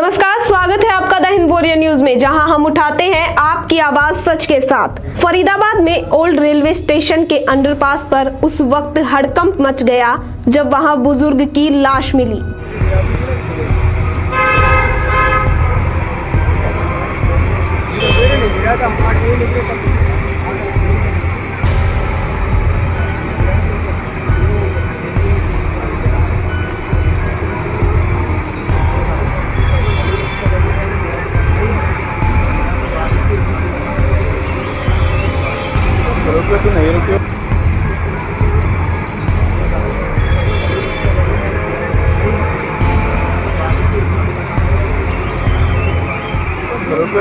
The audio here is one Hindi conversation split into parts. नमस्कार, स्वागत है आपका दहिनवोरिया न्यूज़ में, जहां हम उठाते हैं आपकी आवाज सच के साथ। फरीदाबाद में ओल्ड रेलवे स्टेशन के अंडरपास पर उस वक्त हड़कंप मच गया जब वहां बुजुर्ग की लाश मिली। तो नहीं रुके,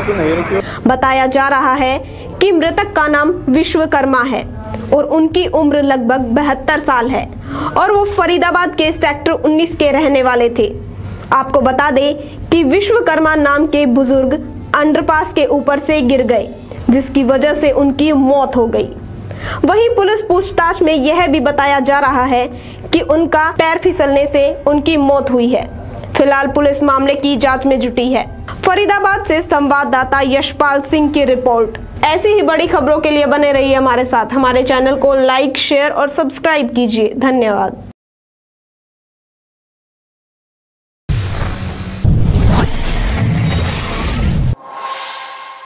तो नहीं रुके। बताया जा रहा है कि मृतक का नाम विश्वकर्मा है और उनकी उम्र लगभग 72 साल है और वो फरीदाबाद के सेक्टर 19 के रहने वाले थे। आपको बता दें कि विश्वकर्मा नाम के बुजुर्ग अंडरपास के ऊपर से गिर गए, जिसकी वजह से उनकी मौत हो गई। वहीं पुलिस पूछताछ में यह भी बताया जा रहा है कि उनका पैर फिसलने से उनकी मौत हुई है। फिलहाल पुलिस मामले की जांच में जुटी है। फरीदाबाद से संवाददाता यशपाल सिंह की रिपोर्ट। ऐसी ही बड़ी खबरों के लिए बने रहिए हमारे साथ। हमारे चैनल को लाइक, शेयर और सब्सक्राइब कीजिए। धन्यवाद।